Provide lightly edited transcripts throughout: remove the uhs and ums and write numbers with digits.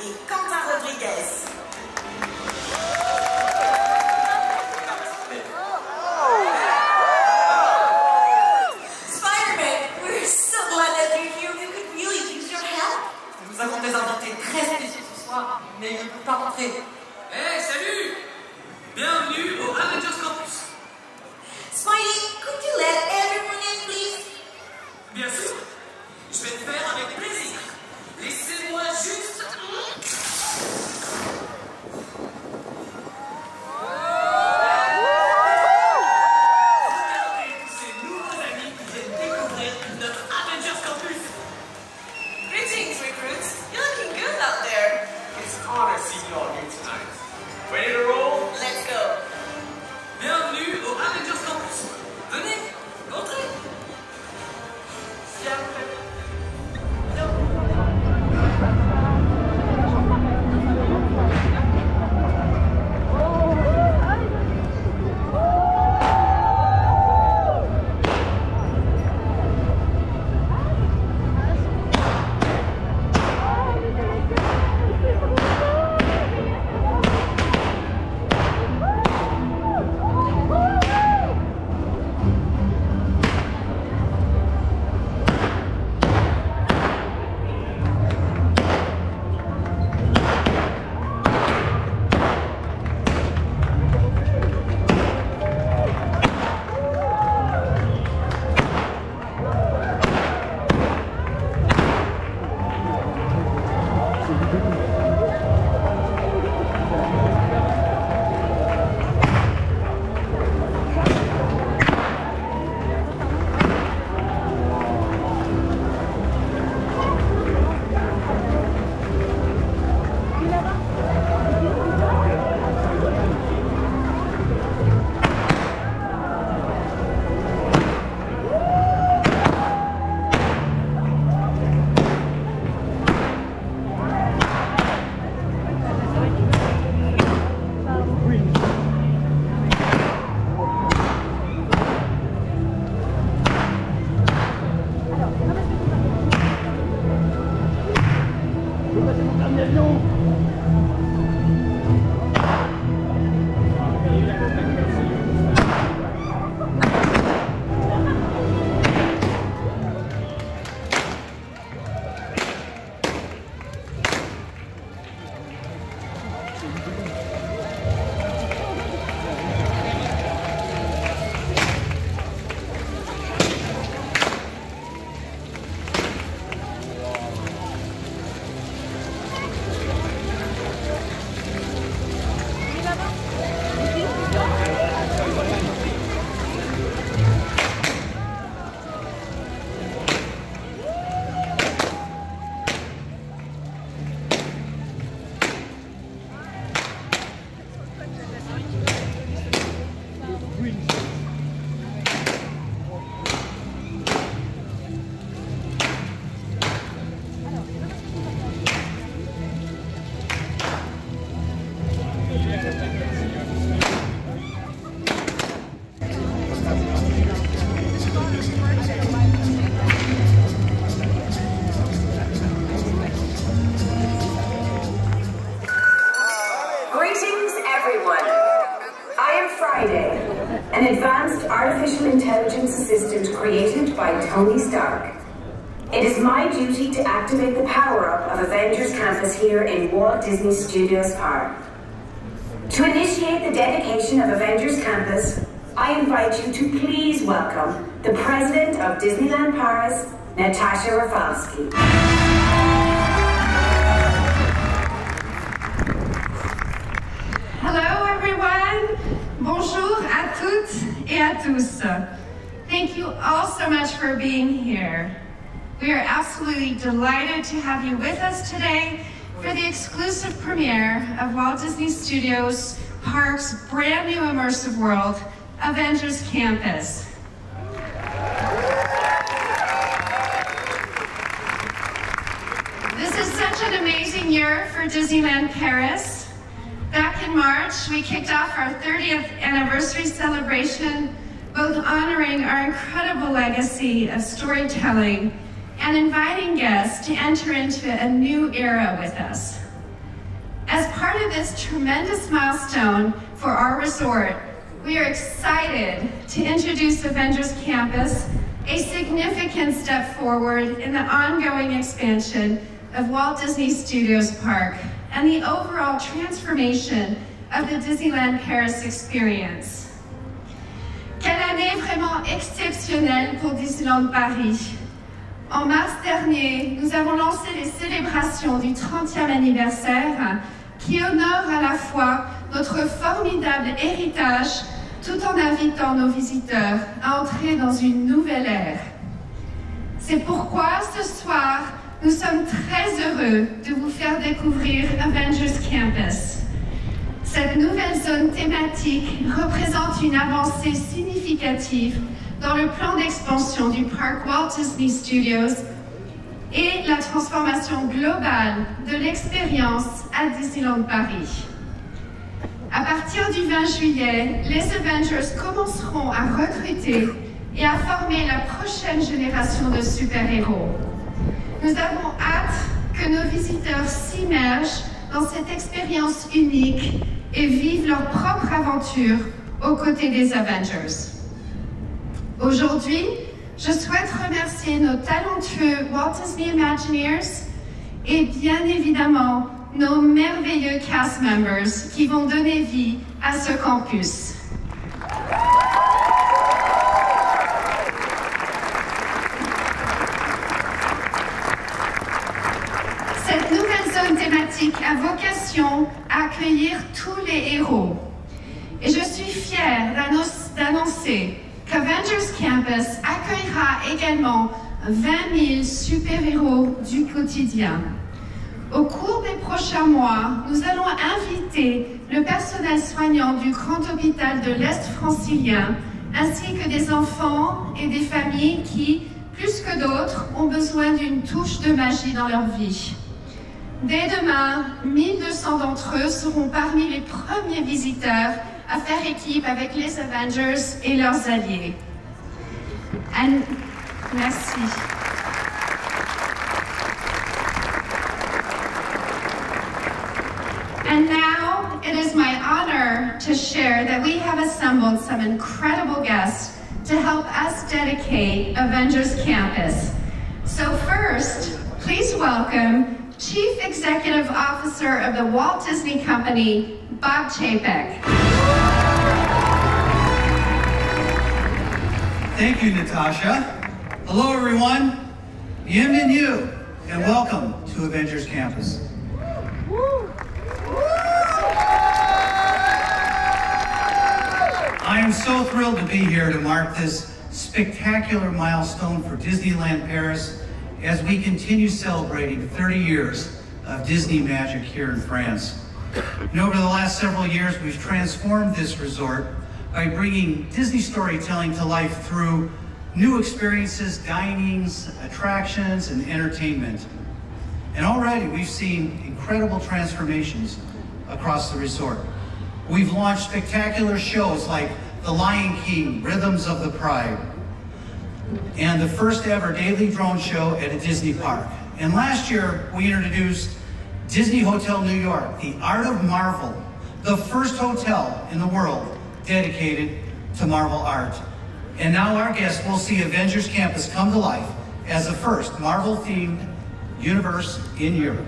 et Quentin Rodriguez. Nous avons des invités très spéciaux ce soir, mais ils ne peuvent pas rentrer. Hey, salut! Bienvenue au Avengers Campus. Smiley, could you let everyone in, please? Bien sûr. Je vais le faire avec plaisir. Laissez-moi juste... Regardez tous ces nouveaux amis qui viennent découvrir notre Avengers Campus. Greetings, recruits. You're looking good out there. It's an honor seeing you all here tonight. Ready to roll? Let's go. Bienvenue au Avengers Campus. Venez, entrez. S'il vous plaît. An advanced artificial intelligence assistant created by Tony Stark. It is my duty to activate the power-up of Avengers Campus here in Walt Disney Studios Park. To initiate the dedication of Avengers Campus, I invite you to please welcome the President of Disneyland Paris, Natasha Rafalski. Bonjour à toutes et à tous. Thank you all so much for being here. We are absolutely delighted to have you with us today for the exclusive premiere of Walt Disney Studios Park's brand new immersive world, Avengers Campus. This is such an amazing year for Disneyland Paris. Back in March, we kicked off our 30th anniversary celebration, both honoring our incredible legacy of storytelling and inviting guests to enter into a new era with us. As part of this tremendous milestone for our resort, we are excited to introduce Avengers Campus, a significant step forward in the ongoing expansion of Walt Disney Studios Park and the overall transformation of the Disneyland Paris experience. Quelle année vraiment exceptionnelle pour Disneyland Paris. En mars dernier, nous avons lancé les célébrations du 30e anniversaire qui honorent à la fois notre formidable héritage tout en invitant nos visiteurs à entrer dans une nouvelle ère. C'est pourquoi ce soir, nous sommes très heureux de vous faire découvrir Avengers Campus. Cette nouvelle zone thématique représente une avancée significative dans le plan d'expansion du parc Walt Disney Studios et la transformation globale de l'expérience à Disneyland Paris. À partir du 20 juillet, les Avengers commenceront à recruter et à former la prochaine génération de super-héros. Nous avons hâte que nos visiteurs s'immergent dans cette expérience unique et vivent leur propre aventure aux côtés des Avengers. Aujourd'hui, je souhaite remercier nos talentueux Walt Disney Imagineers et bien évidemment nos merveilleux cast members qui vont donner vie à ce campus. Cette nouvelle zone thématique a vocation à accueillir tous les héros. Et je suis fière d'annoncer qu'Avengers Campus accueillera également 20 000 super-héros du quotidien. Au cours des prochains mois, nous allons inviter le personnel soignant du Grand Hôpital de l'Est francilien, ainsi que des enfants et des familles qui, plus que d'autres, ont besoin d'une touche de magie dans leur vie. Dès demain, 1200 d'entre eux seront parmi les premiers visiteurs à faire équipe avec les Avengers et leurs alliés. Merci. And now, it is my honor to share that we have assembled some incredible guests to help us dedicate Avengers Campus. So first, please welcome Chief Executive Officer of the Walt Disney Company, Bob Chapek. Thank you, Natasha. Hello, everyone. Bienvenue, and welcome to Avengers Campus. I am so thrilled to be here to mark this spectacular milestone for Disneyland Paris as we continue celebrating 30 years of Disney magic here in France. And over the last several years, we've transformed this resort by bringing Disney storytelling to life through new experiences, dinings, attractions, and entertainment. And already we've seen incredible transformations across the resort. We've launched spectacular shows like The Lion King, Rhythms of the Pride, and the first ever daily drone show at a Disney park. And last year, we introduced Disney Hotel New York, the Art of Marvel, the first hotel in the world dedicated to Marvel art. And now our guests will see Avengers Campus come to life as the first Marvel-themed universe in Europe.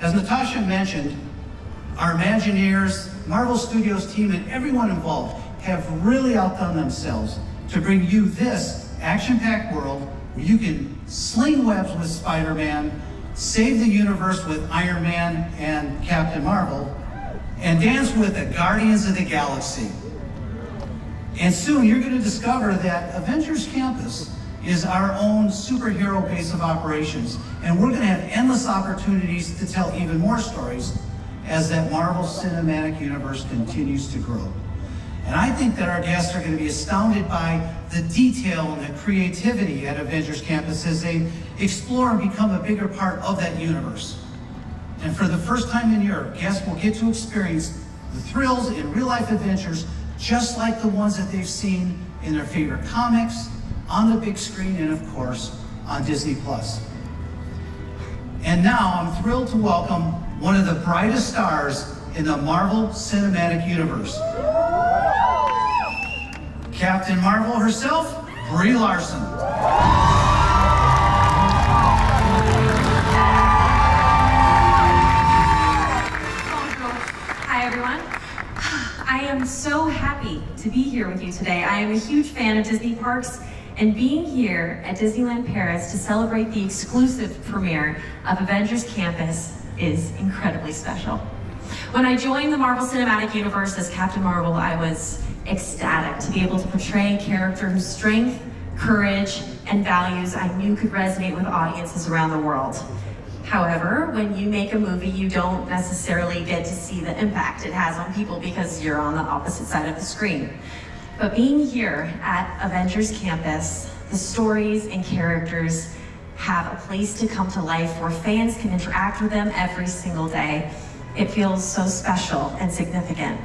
As Natasha mentioned, our Imagineers, Marvel Studios team, and everyone involved have really outdone themselves to bring you this action-packed world where you can sling webs with Spider-Man, save the universe with Iron Man and Captain Marvel, and dance with the Guardians of the Galaxy. And soon you're going to discover that Avengers Campus is our own superhero base of operations. And we're going to have endless opportunities to tell even more stories as that Marvel Cinematic Universe continues to grow. And I think that our guests are going to be astounded by the detail and the creativity at Avengers Campus as they explore and become a bigger part of that universe. And for the first time in Europe, guests will get to experience the thrills and real-life adventures just like the ones that they've seen in their favorite comics, on the big screen, and of course, on Disney+. And now I'm thrilled to welcome one of the brightest stars in the Marvel Cinematic Universe. Captain Marvel herself, Brie Larson. Hi everyone. I am so happy to be here with you today. I am a huge fan of Disney parks, and being here at Disneyland Paris to celebrate the exclusive premiere of Avengers Campus is incredibly special. When I joined the Marvel Cinematic Universe as Captain Marvel, I was ecstatic to be able to portray a character whose strength, courage, and values I knew could resonate with audiences around the world. However, when you make a movie, you don't necessarily get to see the impact it has on people because you're on the opposite side of the screen. But being here at Avengers Campus, the stories and characters have a place to come to life where fans can interact with them every single day. It feels so special and significant.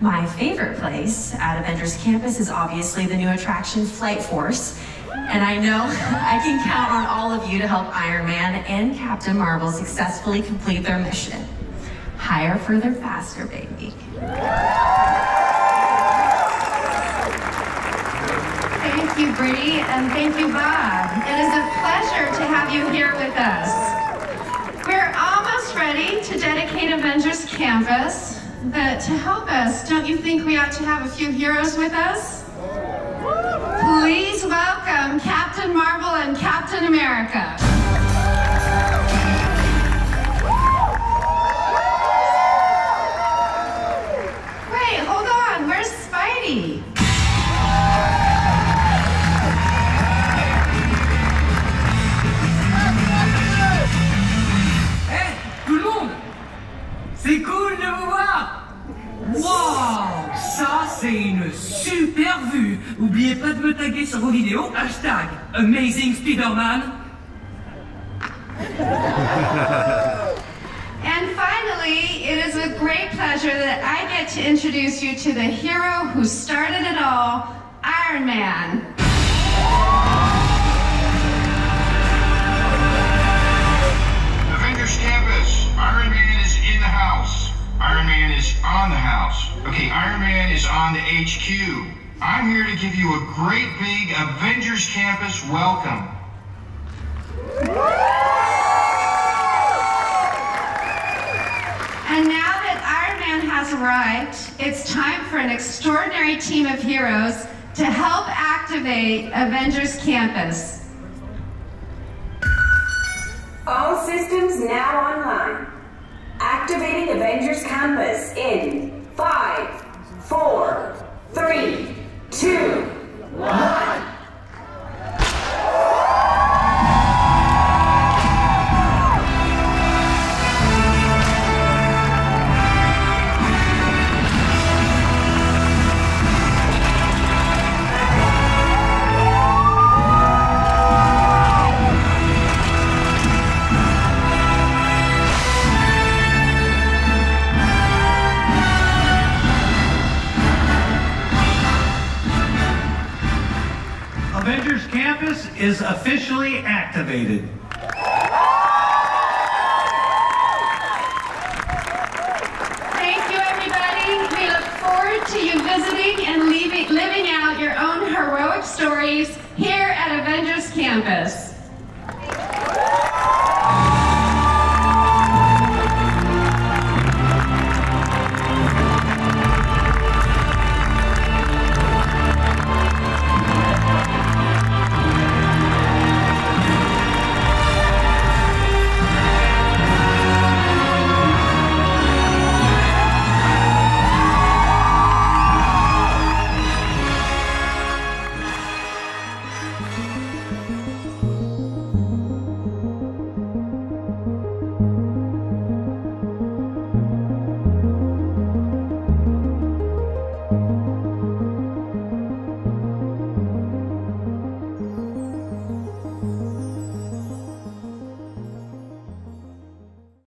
My favorite place at Avengers Campus is obviously the new attraction Flight Force. And I know I can count on all of you to help Iron Man and Captain Marvel successfully complete their mission. Higher, further, faster, baby. Thank you, Brie, and thank you, Bob. It is a pleasure to have you here with us. We're almost ready to dedicate Avengers Campus, but to help us, don't you think we ought to have a few heroes with us? Please welcome Captain Marvel and Captain America. Wait, hold on, where's Spidey? C'est cool de vous voir! Wow! Ça, c'est une super vue! N'oubliez pas de me taguer sur vos vidéos, hashtag Amazing Spider-Man! And finally, it is a great pleasure that I get to introduce you to the hero who started it all, Iron Man! Avengers Campus! Iron Man is in the house. Iron Man is on the house. Okay, Iron Man is on the HQ. I'm here to give you a great big Avengers Campus welcome. And now that Iron Man has arrived, it's time for an extraordinary team of heroes to help activate Avengers Campus. All systems now online. Activating Avengers Campus in 5, 4, 3, 2, 1. Avengers Campus is officially activated. Thank you, everybody. We look forward to you visiting and living out your own heroic stories here at Avengers Campus.